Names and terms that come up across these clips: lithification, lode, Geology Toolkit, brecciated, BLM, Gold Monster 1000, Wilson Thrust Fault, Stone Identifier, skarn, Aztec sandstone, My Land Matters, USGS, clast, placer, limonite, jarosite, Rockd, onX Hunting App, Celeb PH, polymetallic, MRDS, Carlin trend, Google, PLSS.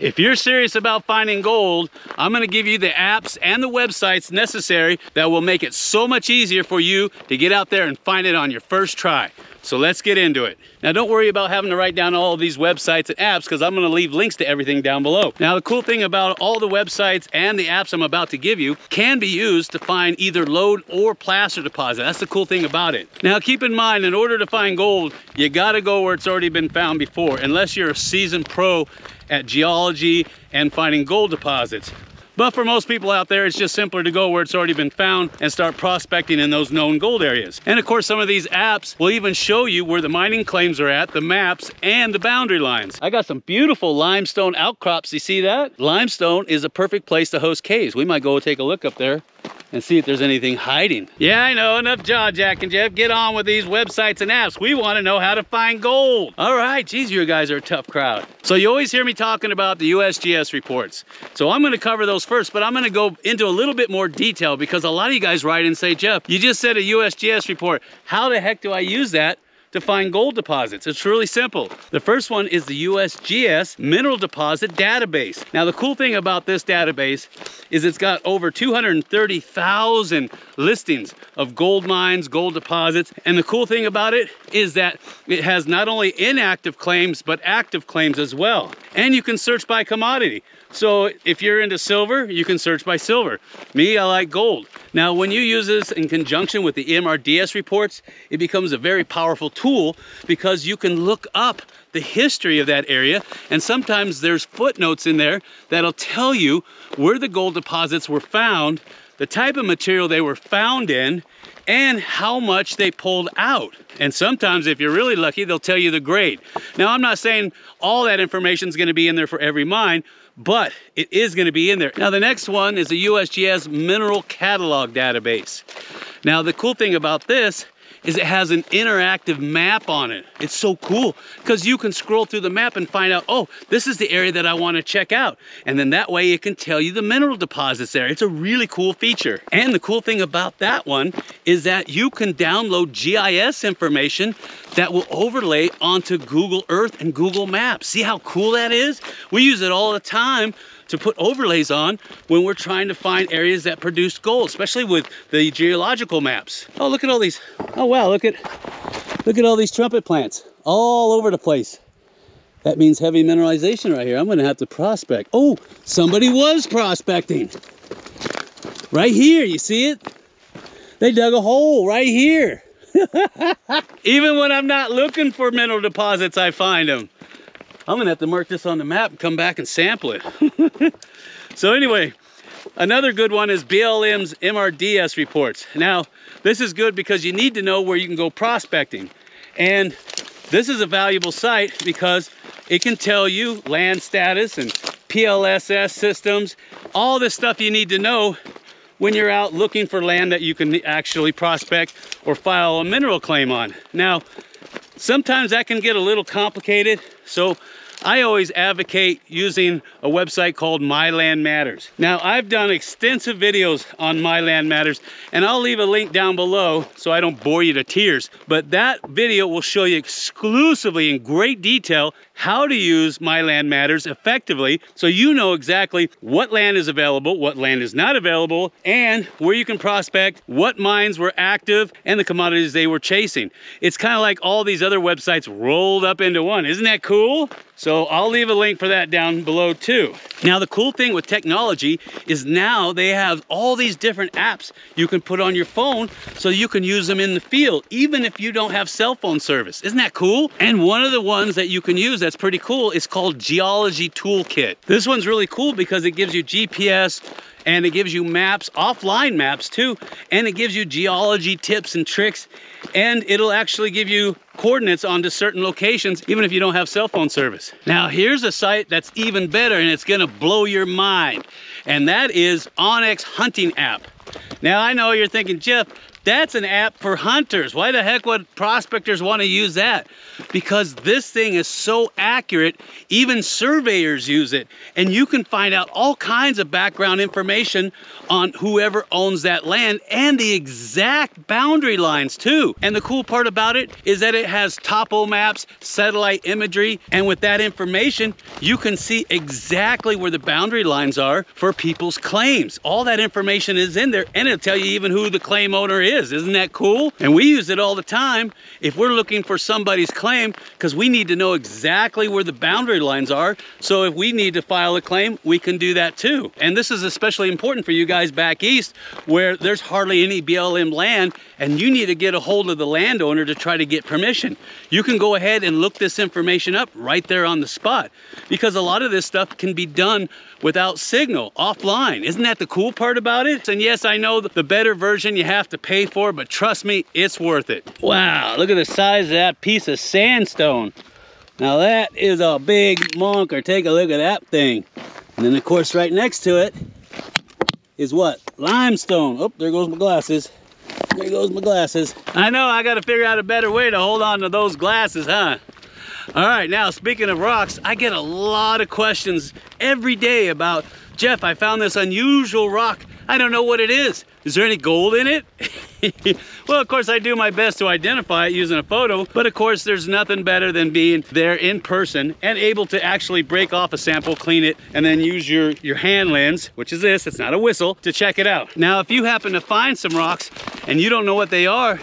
If you're serious about finding gold, I'm going to give you the apps and the websites necessary that will make it so much easier for you to get out there and find it on your first try. So let's get into it. Now don't worry about having to write down all of these websites and apps because I'm going to leave links to everything down below. Now the cool thing about all the websites and the apps I'm about to give you can be used to find either lode or placer deposit. That's the cool thing about it. Now keep in mind, in order to find gold, you got to go where it's already been found before, unless you're a seasoned pro at geology and finding gold deposits. But for most people out there, it's just simpler to go where it's already been found and start prospecting in those known gold areas. And of course, some of these apps will even show you where the mining claims are at, the maps, and the boundary lines. I got some beautiful limestone outcrops. You see that? Limestone is a perfect place to host caves. We might go take a look up there and see if there's anything hiding. Yeah, I know, enough jaw-jacking, Jeff. Get on with these websites and apps. We want to know how to find gold. All right, geez, you guys are a tough crowd. So you always hear me talking about the USGS reports. So I'm going to cover those first, but I'm going to go into a little bit more detail because a lot of you guys write and say, Jeff, you just said a USGS report. How the heck do I use that to find gold deposits? It's really simple. The first one is the USGS Mineral Deposit Database. Now the cool thing about this database is it's got over 230,000 listings of gold mines, gold deposits, and the cool thing about it is that it has not only inactive claims, but active claims as well. And you can search by commodity. So if you're into silver, you can search by silver. Me, I like gold. Now, when you use this in conjunction with the MRDS reports, it becomes a very powerful tool because you can look up the history of that area, and sometimes there's footnotes in there that'll tell you where the gold deposits were found, the type of material they were found in, and how much they pulled out. And sometimes if you're really lucky, they'll tell you the grade. Now, I'm not saying all that information is going to be in there for every mine, but it is going to be in there. Now, the next one is the USGS Mineral Catalog Database. Now, the cool thing about this is it has an interactive map on it. It's so cool because you can scroll through the map and find out, oh, this is the area that I want to check out. And then that way it can tell you the mineral deposits there. It's a really cool feature. And the cool thing about that one is that you can download GIS information that will overlay onto Google Earth and Google Maps. See how cool that is? We use it all the time to put overlays on when we're trying to find areas that produce gold, especially with the geological maps. Oh, look at all these. Oh, wow, look at all these trumpet plants all over the place. That means heavy mineralization right here. I'm gonna have to prospect. Oh, somebody was prospecting. Right here, you see it? They dug a hole right here. Even when I'm not looking for mineral deposits, I find them. I'm gonna have to mark this on the map and come back and sample it. So anyway, another good one is BLM's MRDS reports. Now, this is good because you need to know where you can go prospecting. And this is a valuable site because it can tell you land status and PLSS systems, all this stuff you need to know when you're out looking for land that you can actually prospect or file a mineral claim on. Now, sometimes that can get a little complicated, so I always advocate using a website called My Land Matters. Now, I've done extensive videos on My Land Matters, and I'll leave a link down below so I don't bore you to tears. But that video will show you exclusively in great detail how to use My Land Matters effectively so you know exactly what land is available, what land is not available, and where you can prospect, what mines were active, and the commodities they were chasing. It's kind of like all these other websites rolled up into one. Isn't that cool? So I'll leave a link for that down below too. Now the cool thing with technology is now they have all these different apps you can put on your phone so you can use them in the field, even if you don't have cell phone service. Isn't that cool? And one of the ones that you can use that's pretty cool is called Geology Toolkit. This one's really cool because it gives you GPS, and it gives you maps, offline maps too, and it gives you geology tips and tricks, and it'll actually give you coordinates onto certain locations even if you don't have cell phone service. Now here's a site that's even better and it's gonna blow your mind, and that is onX Hunting App. Now I know you're thinking, Jeff, That's an app for hunters. Why the heck would prospectors want to use that? Because this thing is so accurate, even surveyors use it. And you can find out all kinds of background information on whoever owns that land and the exact boundary lines too. And the cool part about it is that it has topo maps, satellite imagery, and with that information, you can see exactly where the boundary lines are for people's claims. All that information is in there, and it'll tell you even who the claim owner is. Isn't that cool? And we use it all the time if we're looking for somebody's claim, because we need to know exactly where the boundary lines are. So if we need to file a claim, we can do that too. And this is especially important for you guys back east, where there's hardly any BLM land and you need to get a hold of the landowner to try to get permission. You can go ahead and look this information up right there on the spot, because a lot of this stuff can be done without signal, offline. Isn't that the cool part about it? And yes, I know the better version you have to pay for, but trust me, it's worth it. Wow, look at the size of that piece of sandstone. Now that is a big monker. Take a look at that thing. And then of course right next to it is what? Limestone. Oh, there goes my glasses. There goes my glasses. I know, I gotta figure out a better way to hold on to those glasses, huh? All right, now speaking of rocks, I get a lot of questions every day about, Jeff, I found this unusual rock. I don't know what it is. Is there any gold in it? Well, of course, I do my best to identify it using a photo, but of course, there's nothing better than being there in person and able to actually break off a sample, clean it, and then use your hand lens, which is this, it's not a whistle, to check it out. Now, if you happen to find some rocks and you don't know what they are,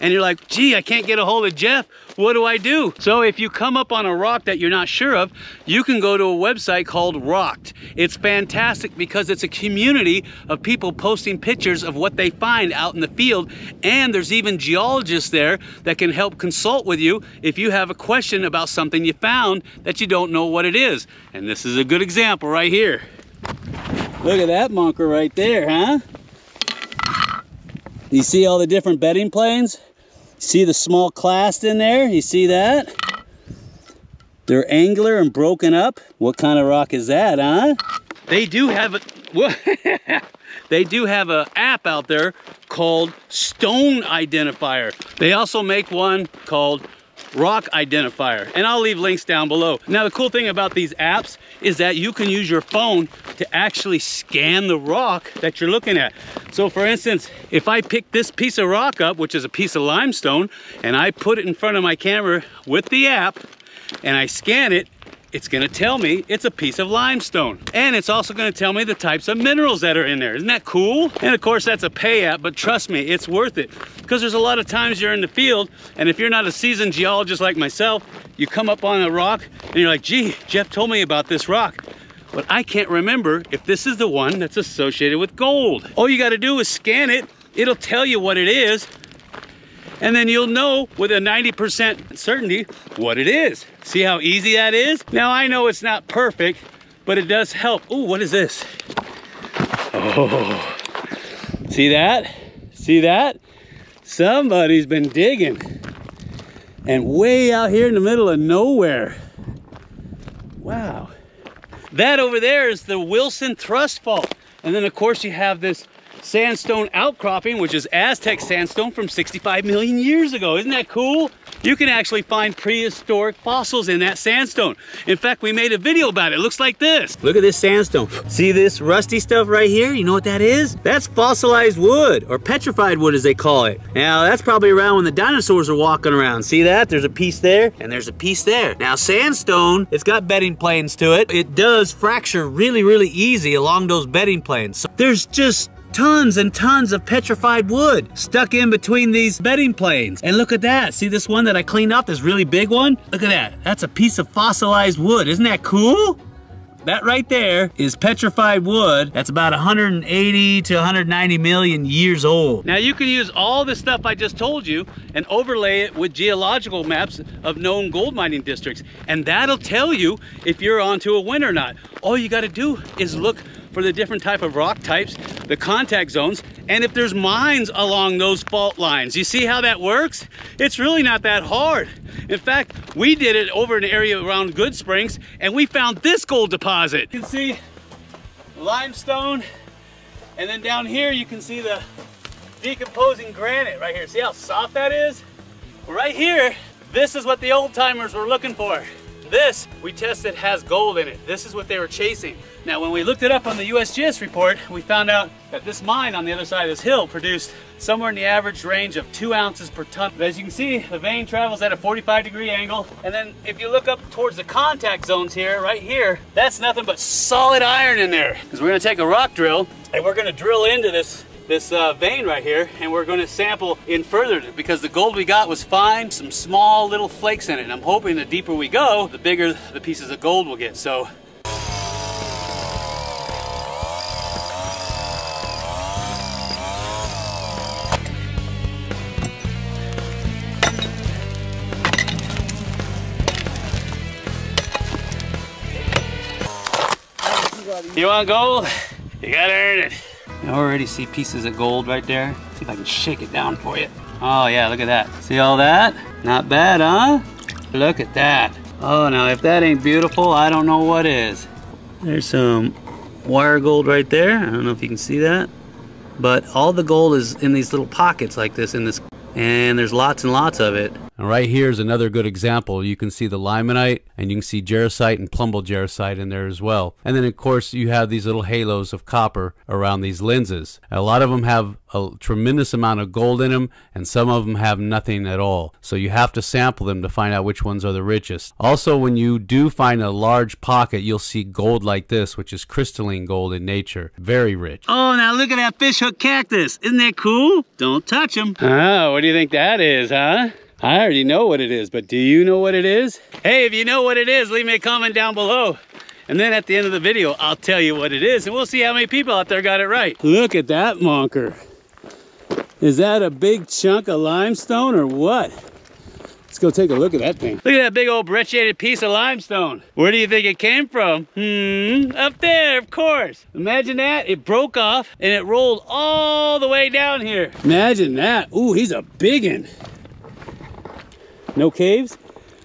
and you're like, gee, I can't get a hold of Jeff, what do I do? So if you come up on a rock that you're not sure of, you can go to a website called Rockd. It's fantastic because it's a community of people posting pictures of what they find out in the field, and there's even geologists there that can help consult with you if you have a question about something you found that you don't know what it is. And this is a good example right here. Look at that monker right there, huh? You see all the different bedding planes? See the small clast in there? You see that? They're angular and broken up. What kind of rock is that, huh? They do have a they do have an app out there called Stone Identifier. They also make one called Rock Identifier, and I'll leave links down below. Now, the cool thing about these apps is that you can use your phone to actually scan the rock that you're looking at. So for instance, if I pick this piece of rock up, which is a piece of limestone, and I put it in front of my camera with the app and I scan it, it's gonna tell me it's a piece of limestone. And it's also gonna tell me the types of minerals that are in there. Isn't that cool? And of course, that's a pay app, but trust me, it's worth it. Because there's a lot of times you're in the field, and if you're not a seasoned geologist like myself, you come up on a rock and you're like, gee, Jeff told me about this rock, but I can't remember if this is the one that's associated with gold. All you gotta do is scan it, it'll tell you what it is, and then you'll know with a 90% certainty what it is. See how easy that is? Now I know it's not perfect, but it does help. Ooh, what is this? Oh, see that? See that? Somebody's been digging. And way out here in the middle of nowhere. Wow. That over there is the Wilson Thrust Fault. And then of course you have this sandstone outcropping, which is Aztec sandstone from 65 million years ago. Isn't that cool? You can actually find prehistoric fossils in that sandstone. In fact, we made a video about it. It looks like this. Look at this sandstone. See this rusty stuff right here? You know what that is? That's fossilized wood, or petrified wood as they call it. Now, that's probably around when the dinosaurs are walking around. See that? There's a piece there, and there's a piece there. Now, sandstone, it's got bedding planes to it. It does fracture really, really easy along those bedding planes. So there's just tons and tons of petrified wood stuck in between these bedding planes. And look at that. See this one that I cleaned up, this really big one? Look at that. That's a piece of fossilized wood. Isn't that cool? That right there is petrified wood that's about 180 to 190 million years old. Now you can use all the stuff I just told you and overlay it with geological maps of known gold mining districts. And that'll tell you if you're onto a win or not. All you gotta do is look for the different type of rock types, the contact zones, and if there's mines along those fault lines. You see how that works? It's really not that hard. In fact, we did it over in the area around Good Springs, and we found this gold deposit. You can see limestone, and then down here you can see the decomposing granite right here. See how soft that is? Right here, this is what the old timers were looking for. This, we tested, has gold in it. This is what they were chasing. Now, when we looked it up on the USGS report, we found out that this mine on the other side of this hill produced somewhere in the average range of 2 ounces per ton. But as you can see, the vein travels at a 45-degree angle. And then if you look up towards the contact zones here, right here, that's nothing but solid iron in there. Because we're gonna take a rock drill and we're gonna drill into this vein right here, and we're going to sample in further because the gold we got was fine, some small little flakes in it. And I'm hoping the deeper we go, the bigger the pieces of gold we'll get. So you want gold? You gotta earn it. I already see pieces of gold right there. See if I can shake it down for you. Oh yeah, look at that. See all that? Not bad, huh? Look at that. Oh, now if that ain't beautiful, I don't know what is. There's some wire gold right there. I don't know if you can see that. But all the gold is in these little pockets like this in this, and there's lots and lots of it. And right here's another good example. You can see the limonite, and you can see jarosite and plumble jarosite in there as well. And then of course you have these little halos of copper around these lenses. A lot of them have a tremendous amount of gold in them, and some of them have nothing at all. So you have to sample them to find out which ones are the richest. Also, when you do find a large pocket, you'll see gold like this, which is crystalline gold in nature. Very rich. Oh, now look at that fishhook cactus. Isn't that cool? Don't touch them. Oh, what do you think that is, huh? I already know what it is, but do you know what it is? Hey, if you know what it is, leave me a comment down below. And then at the end of the video, I'll tell you what it is, and we'll see how many people out there got it right. Look at that monker. Is that a big chunk of limestone or what? Let's go take a look at that thing. Look at that big old brecciated piece of limestone. Where do you think it came from? Up there, of course. Imagine that, it broke off and it rolled all the way down here. Imagine that. Ooh, he's a biggin'. No caves,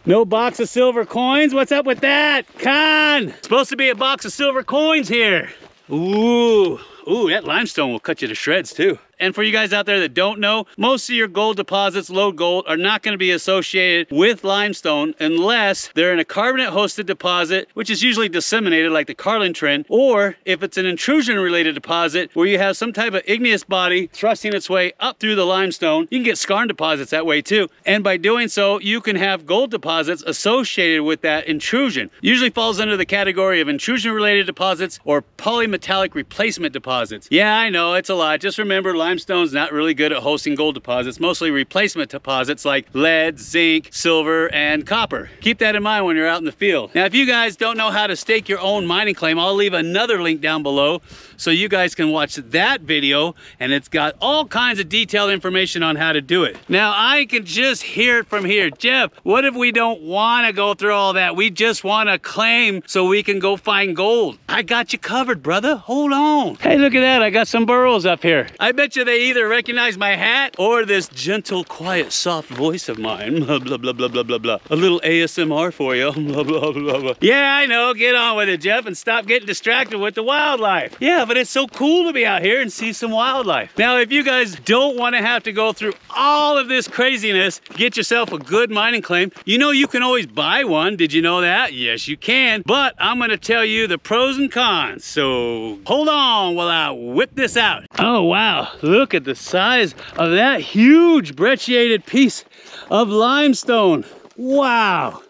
no box of silver coins. What's up with that? Con! Supposed to be a box of silver coins here. Ooh, ooh, that limestone will cut you to shreds too. And for you guys out there that don't know, most of your gold deposits, low gold, are not going to be associated with limestone unless they're in a carbonate-hosted deposit, which is usually disseminated like the Carlin trend, or if it's an intrusion-related deposit where you have some type of igneous body thrusting its way up through the limestone. You can get skarn deposits that way too. And by doing so, you can have gold deposits associated with that intrusion. Usually falls under the category of intrusion-related deposits or polymetallic replacement deposits. Yeah, I know, it's a lot. Just remember, limestone's not really good at hosting gold deposits, mostly replacement deposits like lead, zinc, silver, and copper. Keep that in mind when you're out in the field. Now, if you guys don't know how to stake your own mining claim, I'll leave another link down below so you guys can watch that video, and it's got all kinds of detailed information on how to do it. Now, I can just hear it from here. Jeff, what if we don't want to go through all that? We just want to claim so we can go find gold. I got you covered, brother. Hold on. Hey, look at that. I got some burrows up here. I bet you they either recognize my hat or this gentle, quiet, soft voice of mine. Blah, blah, blah, blah, blah, blah, blah. A little ASMR for you. Blah, blah, blah, blah. Yeah, I know. Get on with it, Jeff, and stop getting distracted with the wildlife. Yeah, but it's so cool to be out here and see some wildlife. Now, if you guys don't want to have to go through all of this craziness to get yourself a good mining claim, you know you can always buy one. Did you know that? Yes, you can. But I'm going to tell you the pros and cons. So hold on while I whip this out. Oh, wow. Look at the size of that huge brecciated piece of limestone. Wow.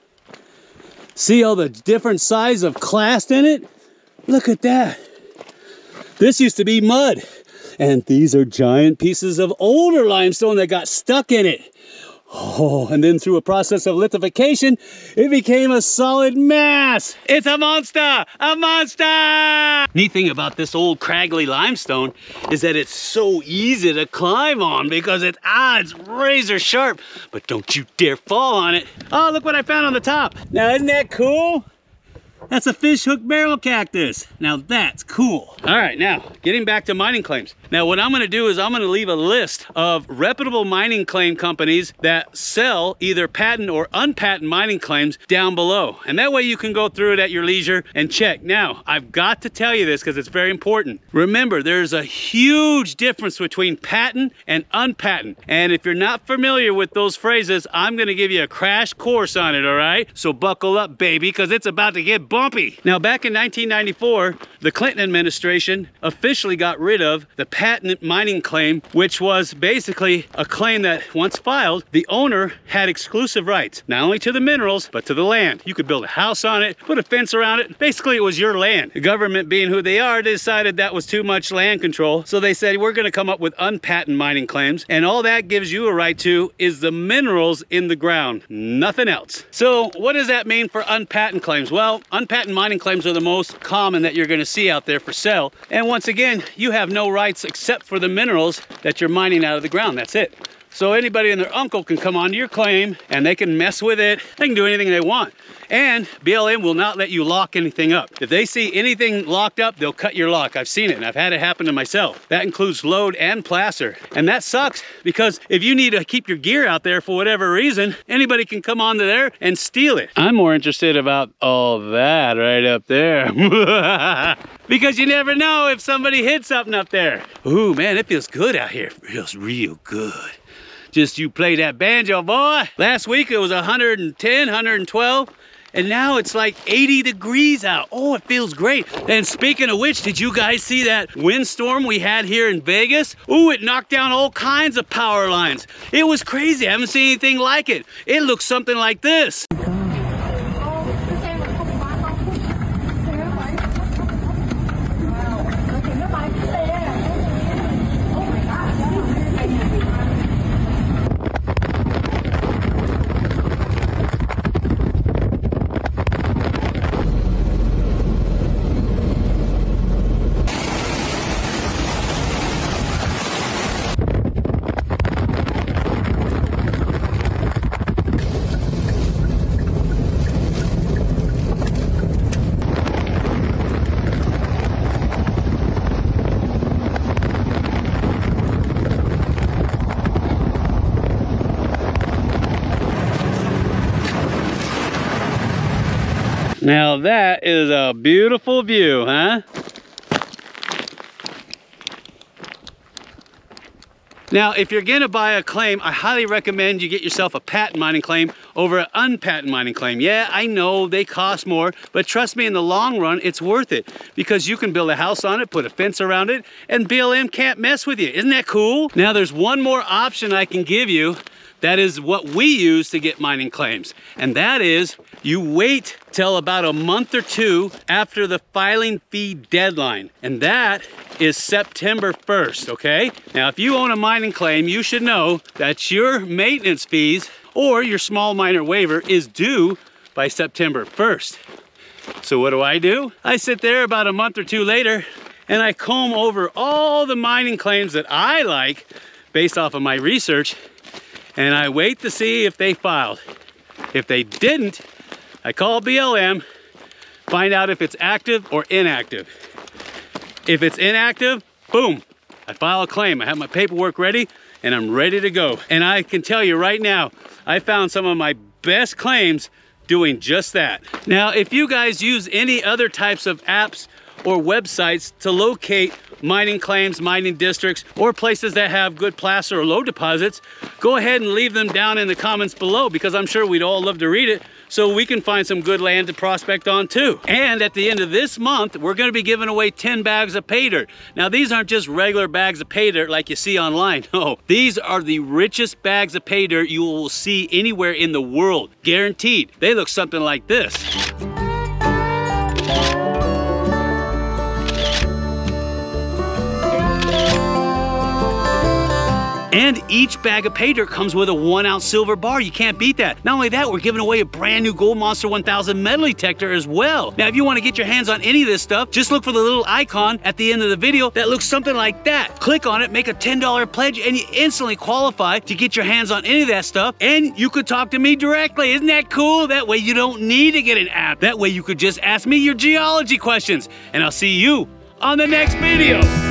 See all the different size of clast in it? Look at that. This used to be mud. And these are giant pieces of older limestone that got stuck in it. Oh, and then through a process of lithification, it became a solid mass. It's a monster, a monster! Neat thing about this old craggly limestone is that it's so easy to climb on because it's razor sharp, but don't you dare fall on it. Oh, look what I found on the top. Now, isn't that cool? That's a fish hook barrel cactus. Now that's cool. All right, now getting back to mining claims. Now what I'm gonna do is I'm gonna leave a list of reputable mining claim companies that sell either patent or unpatent mining claims down below. And that way you can go through it at your leisure and check. Now, I've got to tell you this because it's very important. Remember, there's a huge difference between patent and unpatent. And if you're not familiar with those phrases, I'm gonna give you a crash course on it, all right? So buckle up, baby, because it's about to get bumpy. Now, back in 1994, the Clinton administration officially got rid of the patent mining claim, which was basically a claim that once filed, the owner had exclusive rights, not only to the minerals, but to the land. You could build a house on it, put a fence around it. Basically, it was your land. The government, being who they are, decided that was too much land control. So they said, we're gonna come up with unpatented mining claims. And all that gives you a right to is the minerals in the ground, nothing else. So what does that mean for unpatented claims? Well, unpatented mining claims are the most common that you're gonna see out there for sale. And once again, you have no rights except for the minerals that you're mining out of the ground, that's it. So anybody and their uncle can come onto your claim and they can mess with it. They can do anything they want. And BLM will not let you lock anything up. If they see anything locked up, they'll cut your lock. I've seen it and I've had it happen to myself. That includes load and placer. And that sucks because if you need to keep your gear out there for whatever reason, anybody can come onto there and steal it. I'm more interested about all that right up there. Because you never know if somebody hits something up there. Ooh, man, it feels good out here. It feels real good. Just you play that banjo, boy. Last week it was 110, 112, and now it's like 80 degrees out. Oh, it feels great. And speaking of which, did you guys see that windstorm we had here in Vegas? Ooh, it knocked down all kinds of power lines. It was crazy. I haven't seen anything like it. It looks something like this. Now that is a beautiful view, huh? Now, if you're gonna buy a claim, I highly recommend you get yourself a patent mining claim over an unpatented mining claim. Yeah, I know they cost more, but trust me, in the long run, it's worth it because you can build a house on it, put a fence around it, and BLM can't mess with you. Isn't that cool? Now, there's one more option I can give you. That is what we use to get mining claims. And that is you wait till about a month or two after the filing fee deadline. And that is September 1st, okay? Now, if you own a mining claim, you should know that your maintenance fees or your small miner waiver is due by September 1st. So what do? I sit there about a month or two later and I comb over all the mining claims that I like based off of my research. And I wait to see if they filed. If they didn't, I call BLM, find out if it's active or inactive. If it's inactive, boom, I file a claim. I have my paperwork ready and I'm ready to go. And I can tell you right now, I found some of my best claims doing just that. Now, if you guys use any other types of apps or websites to locate mining claims, mining districts, or places that have good placer or low deposits, go ahead and leave them down in the comments below because I'm sure we'd all love to read it so we can find some good land to prospect on too. And at the end of this month, we're gonna be giving away 10 bags of pay dirt. Now, these aren't just regular bags of pay dirt like you see online. No, these are the richest bags of pay dirt you will see anywhere in the world, guaranteed. They look something like this. And each bag of pay dirt comes with a 1 ounce silver bar. You can't beat that. Not only that, we're giving away a brand new Gold Monster 1000 metal detector as well. Now, if you want to get your hands on any of this stuff, just look for the little icon at the end of the video that looks something like that. Click on it, make a $10 pledge, and you instantly qualify to get your hands on any of that stuff. And you could talk to me directly. Isn't that cool? That way you don't need to get an app. That way you could just ask me your geology questions. And I'll see you on the next video.